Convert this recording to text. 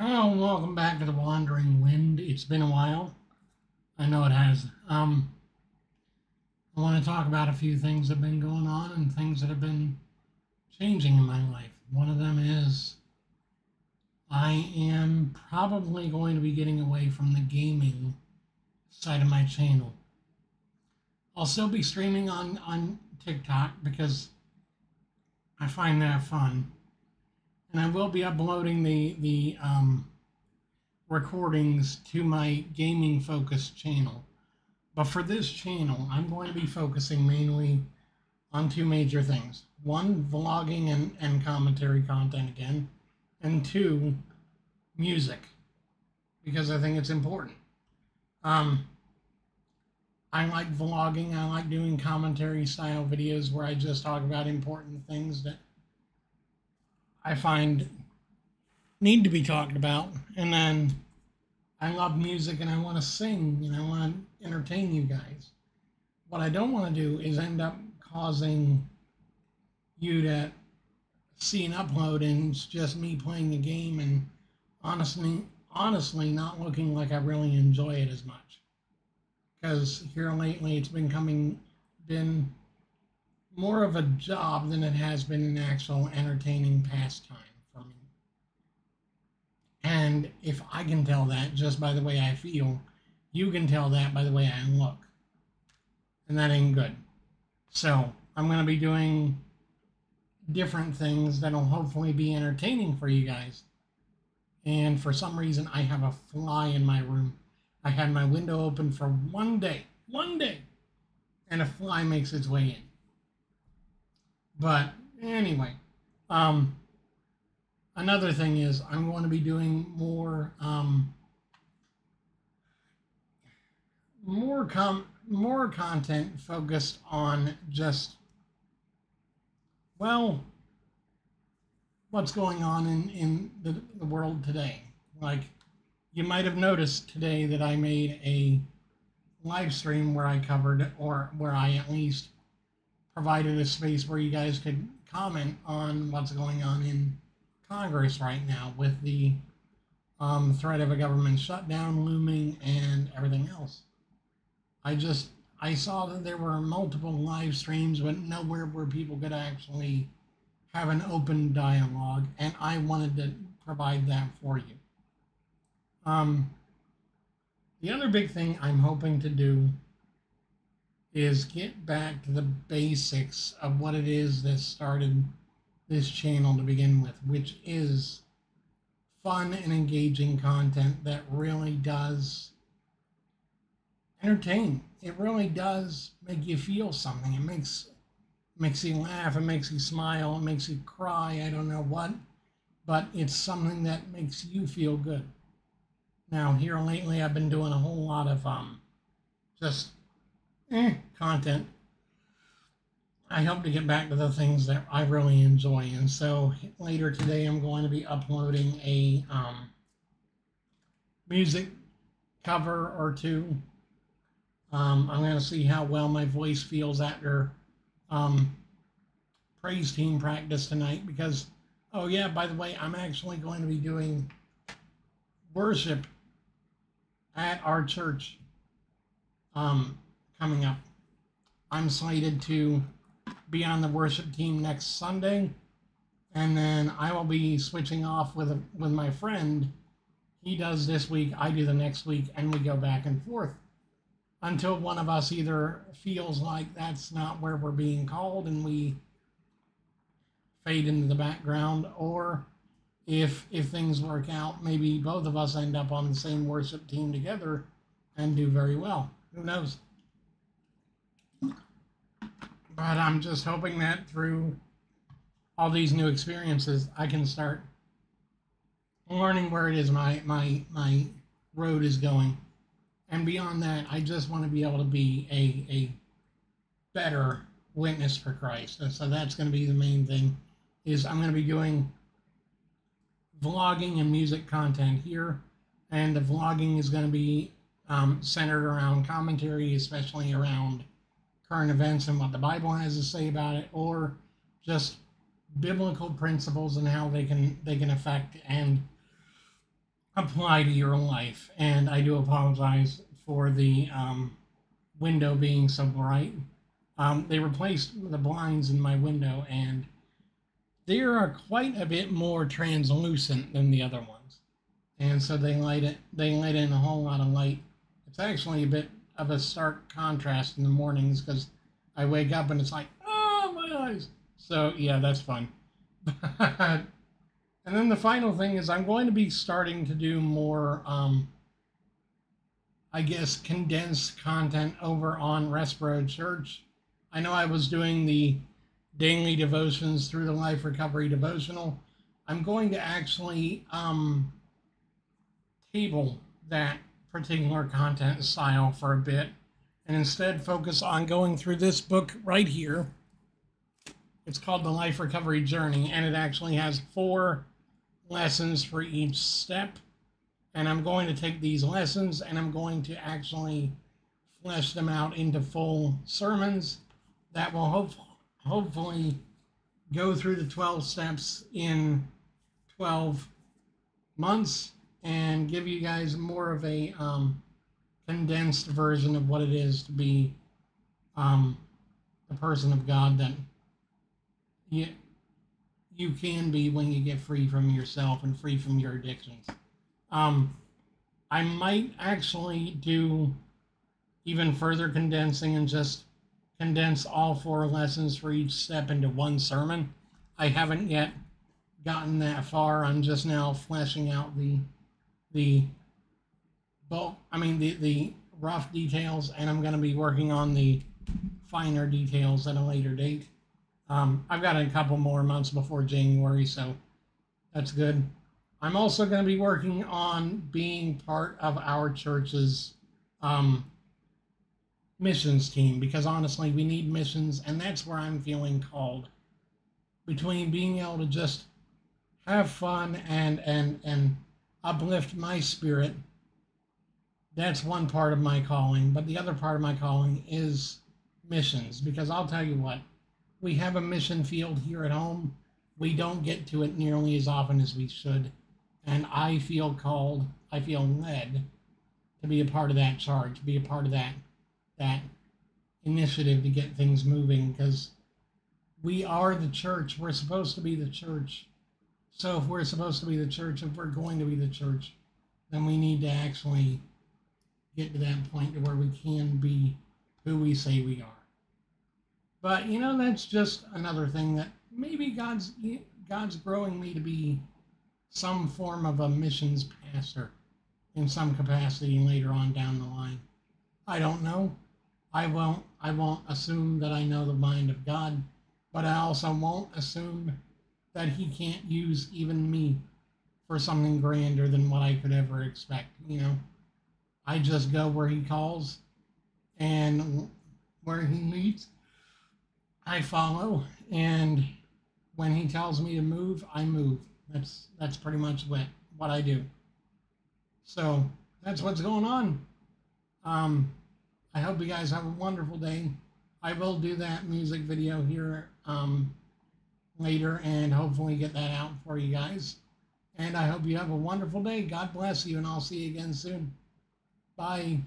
Hello, and welcome back to The Wandering Wind. It's been a while. I know it has. I want to talk about a few things that have been going on and things that have been changing in my life. One of them is I am probably going to be getting away from the gaming side of my channel. I'll still be streaming on TikTok because I find that fun. And I will be uploading the recordings to my gaming-focused channel. But for this channel, I'm going to be focusing mainly on two major things. One, vlogging and commentary content again. And two, music. Because I think it's important. I like vlogging. I like doing commentary-style videos where I just talk about important things that I find need to be talked about, and then I love music and I want to sing and I want to entertain you guys. What I don't want to do is end up causing you to see an upload and it's just me playing the game and honestly not looking like I really enjoy it as much. Because here lately it's been more of a job than it has been an actual entertaining pastime for me. And if I can tell that just by the way I feel, you can tell that by the way I look. And that ain't good. So I'm going to be doing different things that'll hopefully be entertaining for you guys. And for some reason, I have a fly in my room. I had my window open for one day, and a fly makes its way in. But anyway, another thing is I'm going to be doing more content focused on just, well, what's going on in the world today. Like, you might have noticed today that I made a live stream where I covered, or where I at least provided a space where you guys could comment on what's going on in Congress right now with the threat of a government shutdown looming and everything else. I saw that there were multiple live streams, but nowhere where people could actually have an open dialogue, and I wanted to provide that for you. The other big thing I'm hoping to do is get back to the basics of what it is that started this channel to begin with, which is fun and engaging content that really does entertain. It really does make you feel something. It makes you laugh, it makes you smile, it makes you cry, I don't know what, but it's something that makes you feel good. Now, here lately I've been doing a whole lot of just content. I hope to get back to the things that I really enjoy, and so later today I'm going to be uploading a music cover or two. I'm going to see how well my voice feels after praise team practice tonight, because, oh yeah, by the way, I'm actually going to be doing worship at our church coming up. I'm slated to be on the worship team next Sunday, and then I will be switching off with my friend. He does this week, I do the next week, and we go back and forth until one of us either feels like that's not where we're being called and we fade into the background, or if things work out, maybe both of us end up on the same worship team together and do very well. Who knows? But I'm just hoping that through all these new experiences, I can start learning where it is my road is going. And beyond that, I just want to be able to be a better witness for Christ. And so that's going to be the main thing, is I'm going to be doing vlogging and music content here. And the vlogging is going to be centered around commentary, especially around current events and what the Bible has to say about it, or just biblical principles and how they can affect and apply to your life. And I do apologize for the window being so bright. They replaced the blinds in my window, and they are quite a bit more translucent than the other ones. And so they let in a whole lot of light. It's actually a bit of a stark contrast in the mornings, because I wake up and it's like, oh, my eyes. So yeah, that's fun. And then the final thing is I'm going to be starting to do more, I guess, condensed content over on Respiro Church. I know I was doing the daily devotions through the Life Recovery Devotional. I'm going to actually table that particular content style for a bit and instead focus on going through this book right here. It's called The Life Recovery Journey, and it actually has 4 lessons for each step. And I'm going to take these lessons and I'm going to actually flesh them out into full sermons that will hopefully go through the 12 steps in 12 months and give you guys more of a condensed version of what it is to be the person of God that you can be when you get free from yourself and free from your addictions. I might actually do even further condensing and just condense all 4 lessons for each step into one sermon. I haven't yet gotten that far. I'm just now fleshing out the rough details, and I'm going to be working on the finer details at a later date. I've got a couple more months before January, so that's good. I'm also going to be working on being part of our church's missions team, because honestly, we need missions, and that's where I'm feeling called. Between being able to just have fun and uplift my spirit, that's one part of my calling. But the other part of my calling is missions, because I'll tell you what, we have a mission field here at home. We don't get to it nearly as often as we should. And I feel called, I feel led to be a part of that charge, be a part of that initiative to get things moving, because we are the church. We're supposed to be the church. So if we're supposed to be the church, if we're going to be the church, then we need to actually get to that point to where we can be who we say we are. But, you know, that's just another thing that maybe God's growing me to be some form of a missions pastor in some capacity later on down the line. I don't know. I won't assume that I know the mind of God, but I also won't assume that he can't use even me for something grander than what I could ever expect, you know. I just go where he calls, and where he leads, I follow, and when he tells me to move, I move. That's pretty much what I do. So that's what's going on. I hope you guys have a wonderful day. I will do that music video here later and hopefully get that out for you guys. And I hope you have a wonderful day. God bless you, and I'll see you again soon. Bye.